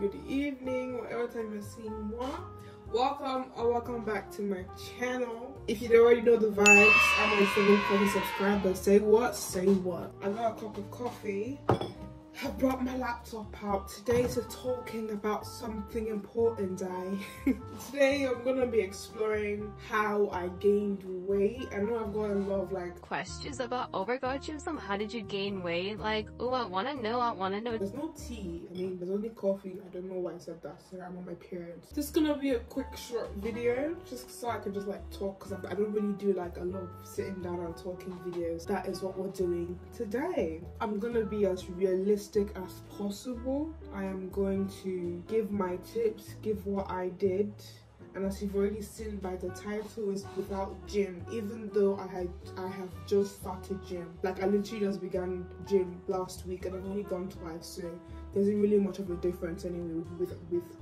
Good evening, whatever time you're seeing what. Welcome or welcome back to my channel. If you already know the vibes, I'm always looking for the subscribers. Say what? Say what? I got a cup of coffee. I brought my laptop out. Today's a talking about something important, Today I'm gonna be exploring how I gained weight. I know I've got a lot of like questions about chimsom. How did you gain weight? Like, oh, I wanna know. There's no tea. I mean, there's only coffee. I don't know why I said that. So I'm on my period. This is gonna be a quick short video, just so I can just like talk, because I don't really do like a lot of sitting down and talking videos. That is what we're doing today. I'm gonna be as realistic as possible. I am going to give my tips, give what I did, and as you've already seen by the title, is without gym, even though I have just started gym. Like, I literally just began gym last week and I've only gone twice, so there isn't really much of a difference anyway with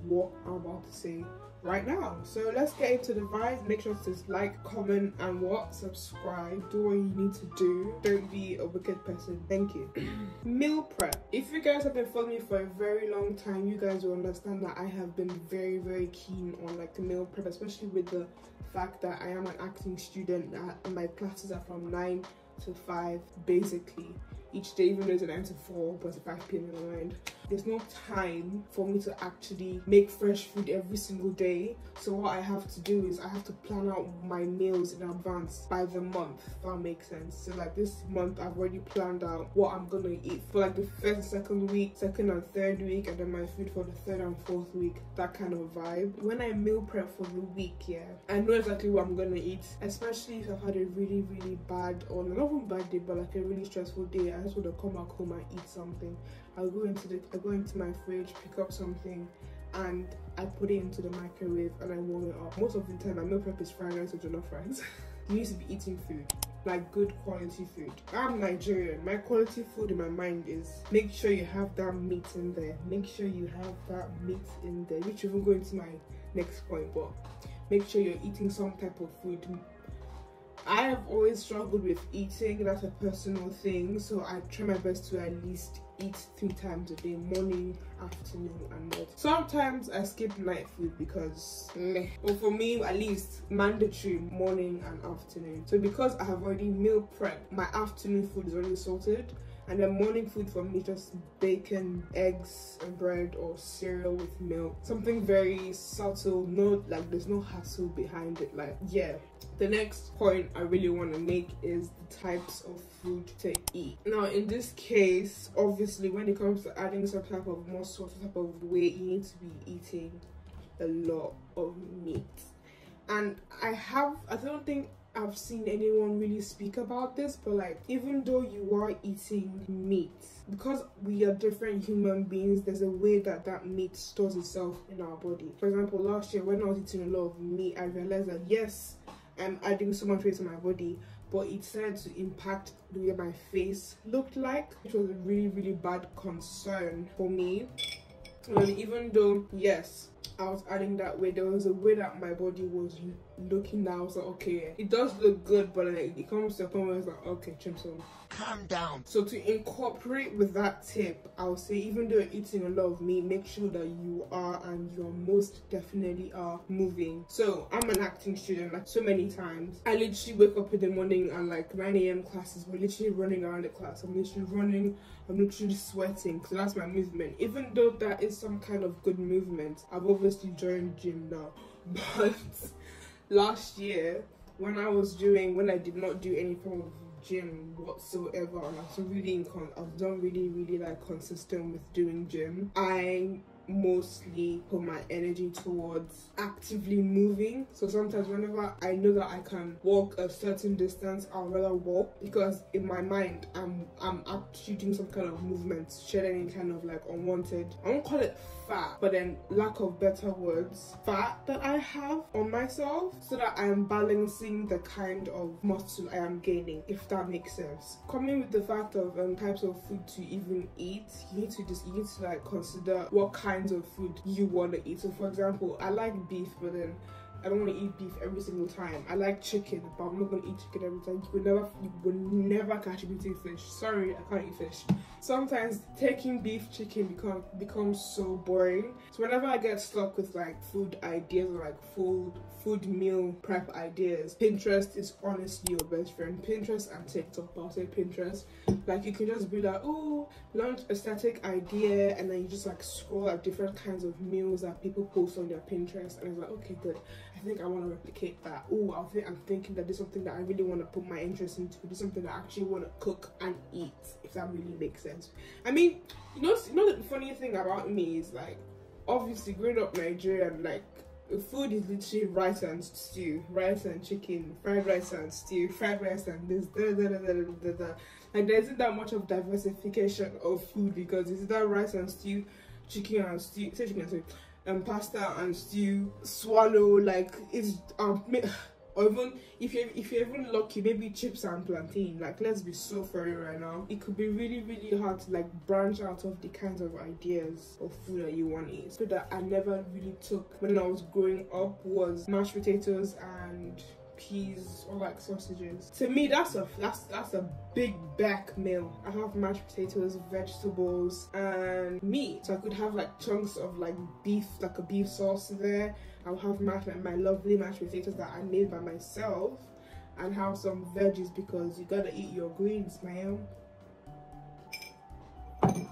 what I'm about to say right now. So let's get into the vibes. Make sure to like, comment, and what? Subscribe. Do what you need to do. Don't be a wicked person. Thank you. Meal prep. If you guys have been following me for a very long time, you guys will understand that I have been very, very keen on like the meal prep, especially with the fact that I am an acting student and my classes are from 9 to 5 basically each day, even though it's a 9 to 4, but it's 5 p.m. in my mind. There's no time for me to actually make fresh food every single day. So what I have to do is I have to plan out my meals in advance by the month, if that makes sense. So like this month, I've already planned out what I'm gonna eat for like the first and second week, second and third week, and then my food for the third and fourth week, that kind of vibe. When I meal prep for the week, yeah, I know exactly what I'm gonna eat, especially if I've had a really, really bad, or not even bad day, but like a really stressful day. I just want to come back home and eat something. I go into my fridge, pick up something, and I put it into the microwave and I warm it up. Most of the time, my meal prep is fried rice or jollof rice. You need to be eating food, like good quality food. I'm Nigerian. My quality food in my mind is make sure you have that meat in there. Make sure you have that meat in there, which will go into my next point. But make sure you're eating some type of food. I have always struggled with eating. That's a personal thing, so I try my best to at least eat 3 times a day, morning, afternoon, and night. Sometimes I skip night food because meh. But for me, at least, mandatory morning and afternoon. So because I have already meal prepped, my afternoon food is already sorted, and the morning food for me just bacon, eggs, and bread, or cereal with milk. Something very subtle, no, like there's no hassle behind it. Like, yeah. The next point I really want to make is the types of food to eat. Now, in this case, obviously, when it comes to adding some type of muscle, some type of weight, you need to be eating a lot of meat. And I don't think I've seen anyone really speak about this, but like, even though you are eating meat, because we are different human beings, there's a way that that meat stores itself in our body. For example, last year when I was eating a lot of meat, I realized that yes, I'm adding so much weight to my body, but it started to impact the way my face looked like. It was a really, really bad concern for me. And even though, yes, I was adding that weight, there was a way that my body was looking that I was like, okay, it does look good, but like, it comes to a point where it's like, okay, chimsom, calm down. So to incorporate with that tip, I would say even though you're eating a lot of meat, make sure that you are, and you most definitely are, moving. So I'm an acting student, like so many times. I literally wake up in the morning and like 9 AM classes, we're literally running around the class. I'm literally running, I'm literally sweating. So that's my movement. Even though that is some kind of good movement, I've obviously joined gym now, but last year, when I did not do any form of gym whatsoever, and I was not really like consistent with doing gym, I mostly put my energy towards actively moving. So sometimes whenever I know that I can walk a certain distance, I'll rather walk, because in my mind I'm executing some kind of movement, shedding any kind of like unwanted, I won't call it fat, but then lack of better words, fat that I have on myself, so that I am balancing the kind of muscle I am gaining, if that makes sense. Coming with the fact of types of food to even eat, you need to like consider what kind of food you want to eat. So for example, I like beef, but then I don't want to eat beef every single time. I like chicken, but I'm not going to eat chicken every time. You will never catch me eating fish. Sorry, I can't eat fish. Sometimes taking beef, chicken becomes so boring. So whenever I get stuck with like food ideas or like food meal prep ideas, Pinterest is honestly your best friend. Pinterest and TikTok, but I'll say Pinterest. Like you can just be like, oh, lunch aesthetic idea, and then you just like scroll at different kinds of meals that people post on their Pinterest, and it's like, okay, good. I think I want to replicate that. Oh, I'm thinking that this is something that I really want to put my interest into. This is something that I actually want to cook and eat, if that really makes sense. I mean, you know the funny thing about me is like, obviously growing up Nigerian, like food is literally rice and stew, rice and chicken, fried rice and stew, fried rice and this, da da da da da da. Like there isn't that much of diversification of food, because it's that rice and stew, chicken and stew, say chicken and stew, and pasta and stew, swallow, like it's or even if you're even lucky, maybe chips and plantain. Like let's be so furry right now, it could be really, really hard to like branch out of the kinds of ideas of food that you want to eat. So that I never really took when I was growing up was mashed potatoes and peas or like sausages. To me, that's a big back meal. I have mashed potatoes, vegetables and meat, so I could have like chunks of like beef, like a beef sauce there. I'll have my lovely mashed potatoes that I made by myself, and have some veggies, because you gotta eat your greens, man.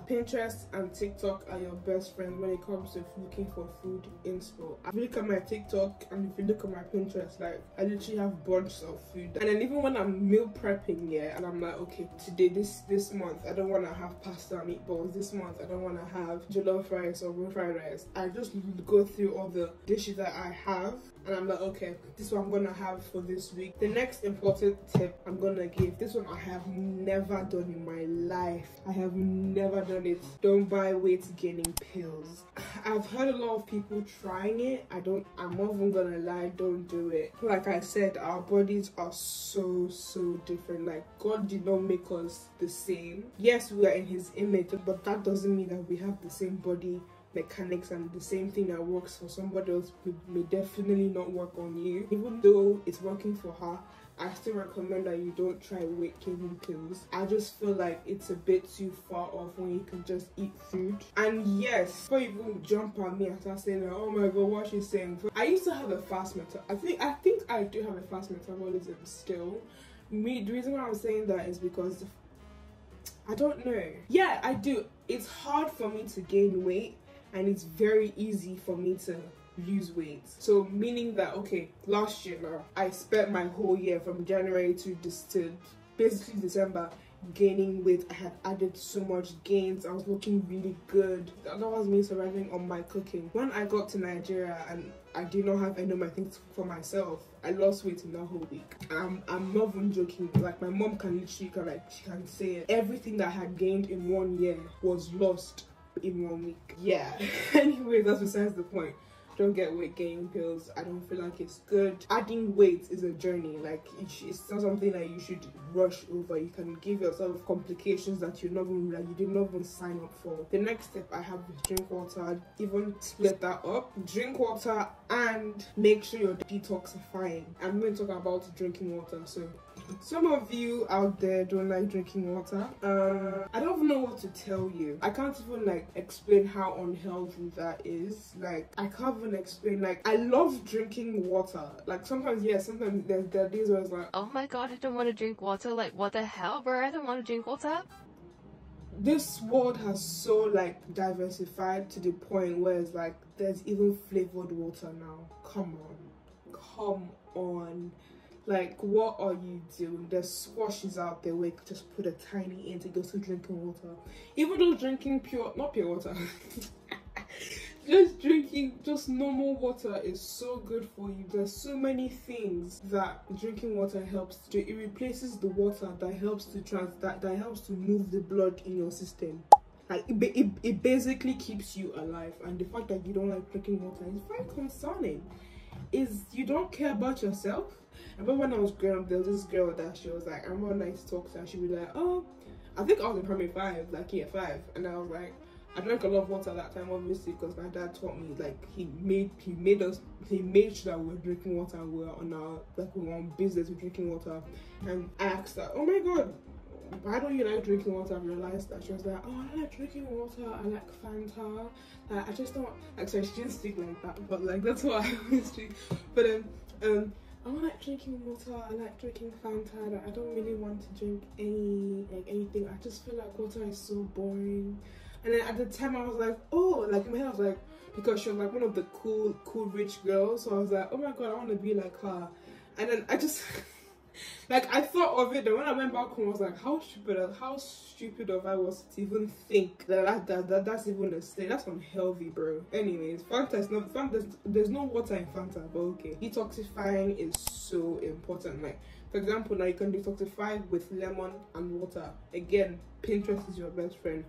Pinterest and TikTok are your best friends when it comes to looking for food inspo. If you look at my TikTok and if you look at my Pinterest, like I literally have bunches of food. And then even when I'm meal prepping, yeah, and I'm like, okay, today, this month, I don't want to have pasta and meatballs. This month, I don't want to have jollof rice or real fried rice. I just go through all the dishes that I have, and I'm like, okay, this is what I'm gonna have for this week. The next important tip I'm gonna give, this one I have never done in my life. I have never done it. Don't buy weight gaining pills. I've heard a lot of people trying it. I'm not even gonna lie, don't do it. Like I said, our bodies are so different. Like God did not make us the same. Yes, we are in his image, but that doesn't mean that we have the same body mechanics, and the same thing that works for somebody else may definitely not work on you. Even though it's working for her, I still recommend that you don't try weight gaining pills. I just feel like it's a bit too far off when you can just eat food. And yes, before you even jump on me and start saying like, oh my god, what she's saying, I used to have a fast metabolism. I think I do have a fast metabolism still. The reason why I'm saying that is because I don't know. Yeah, I do. It's hard for me to gain weight, and it's very easy for me to lose weight. So meaning that, okay, last year now, I spent my whole year from January to basically December gaining weight. I had added so much gains. I was looking really good. That was me surviving on my cooking. When I got to Nigeria and I did not have any of my things for myself, I lost weight in that whole week. I'm not even joking. Like my mom can literally she can say it. Everything that I had gained in 1 year was lost in 1 week. Yeah. Anyway, that's besides the point. Don't get weight gain pills. I don't feel like it's good. Adding weight is a journey. Like, it's not something that you should rush over. You can give yourself complications that you're not even, like, you did not even sign up for. The next step I have is drink water. Even split that up. Drink water and make sure you're detoxifying. I'm going to talk about drinking water. So some of you out there don't like drinking water. I don't know what to tell you. I can't even like explain how unhealthy that is. Like, I can't even explain. Like, I love drinking water. Like, sometimes, yeah, sometimes there are days where it's like, oh my god, I don't want to drink water. Like, what the hell, bro? I don't want to drink water. This world has so like diversified to the point where it's like there's even flavored water now. Come on, come on. Like, what are you doing? There's swashes out there where you could just put a tiny in to go to drinking water. Even though drinking not pure water, just drinking just normal water is so good for you. There's so many things that drinking water helps to do. It replaces the water that helps to move the blood in your system. Like, it basically keeps you alive. And the fact that you don't like drinking water is very concerning. Is you don't care about yourself. I remember when I was growing up, there was this girl that she was like, I remember when I used to talk to her, she'd be like, oh, I think I was in primary 5, like year 5, and I was like, I drank a lot of water that time, obviously, because my dad taught me, like, he made sure that we were drinking water and we were on our, like, we were on business with drinking water. And I asked her, oh my god, why don't you like drinking water? I realized that she was like, oh, I like drinking water, I like Fanta, like, I just don't, like, sorry, she didn't speak like that, but like, that's what I always do. But I like drinking water, I like drinking Fanta, like, I don't really want to drink anything. I just feel like water is so boring. And then at the time I was like, oh, like in my head I was like, because she was like one of the cool rich girls, so I was like, oh my god, I want to be like her. And then I just like, I thought of it, and when I went back home I was like, how stupid of I was to even think that's even a thing. That's unhealthy, bro. Anyways, there's no water in Fanta, but okay. Detoxifying is so important. Like, for example, now you can detoxify with lemon and water. Again, Pinterest is your best friend.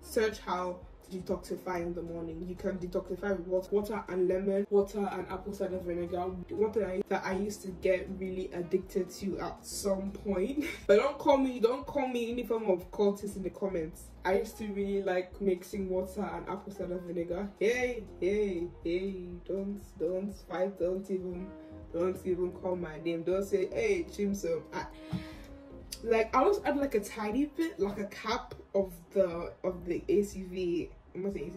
Search how to detoxify in the morning. You can detoxify with water and lemon, water and apple cider vinegar. One thing that I used to get really addicted to at some point, but don't call me any form of cultist in the comments. I used to really like mixing water and apple cider vinegar. Hey, don't fight, don't even call my name, don't say, hey, Chimsom. Like, I always add like a tiny bit, like a cap of the ACV, I'm not saying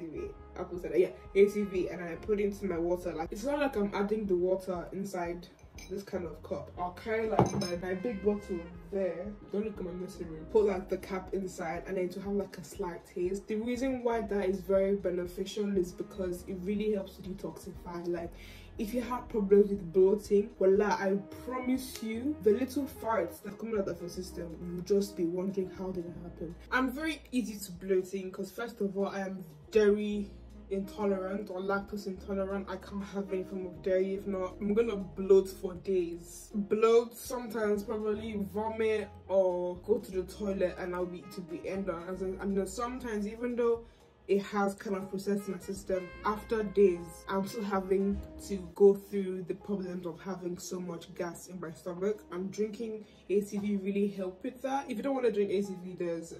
ACV, apple cider, yeah, ACV, and I put it into my water. Like, it's not like I'm adding the water inside this kind of cup. I'll carry like my big bottle there, don't look at my messing room, put like the cap inside, and then to have like a slight taste. The reason why that is very beneficial is because it really helps to detoxify. Like, if you have problems with bloating, wallah, I promise you, the little farts that come out of your system, you'll just be wondering how did it happen. I'm very easy to bloating because, first of all, I am dairy intolerant or lactose intolerant. I can't have any form of dairy. If not, I'm gonna bloat for days. Bloat, sometimes probably vomit or go to the toilet, and I'll be to the end. And then sometimes, even though it has kind of processed my system, after days I'm still having to go through the problems of having so much gas in my stomach. I'm drinking ACV really help with that. If you don't want to drink ACV, there's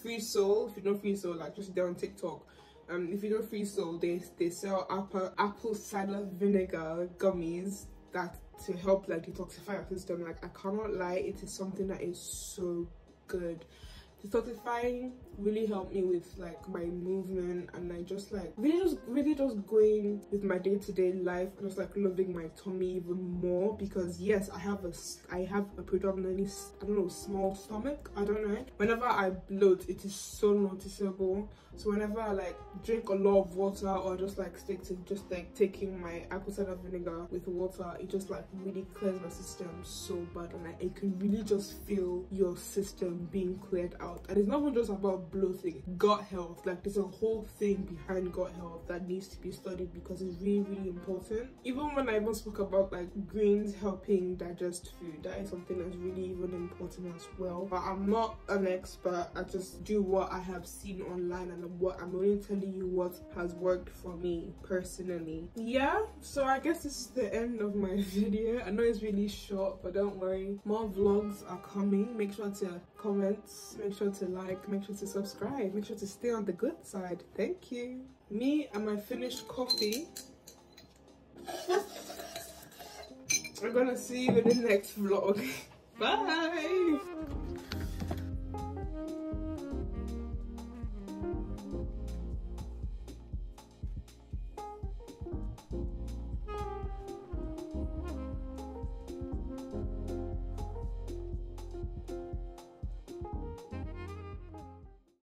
Free Soul. If you don't Free Soul, like, just they're on TikTok. If you don't Free Soul, they sell apple cider vinegar gummies that to help like detoxify your system. Like, I cannot lie, it is something that is so good. Detoxifying really helped me with like my movement, and I just like really just going with my day-to-day life and just like loving my tummy even more, because yes, I have a predominantly, I don't know, small stomach. I don't know, whenever I bloat it is so noticeable. So whenever I like drink a lot of water or just like stick to just like taking my apple cider vinegar with water, it just like really clears my system so bad, and like, it can really just feel your system being cleared out. health, and it's not just about bloating, gut health. Like, there's a whole thing behind gut health that needs to be studied because it's really, really important. Even when I even spoke about like grains helping digest food, that is something that's really even important as well. But I'm not an expert. I just do what I have seen online, and what I'm only telling you what has worked for me personally. Yeah, so I guess this is the end of my video. I know it's really short, but don't worry, more vlogs are coming. Make sure to comment, make sure to like, make sure to subscribe, make sure to stay on the good side. Thank you. Me and my finished coffee. We're gonna see you in the next vlog. Bye.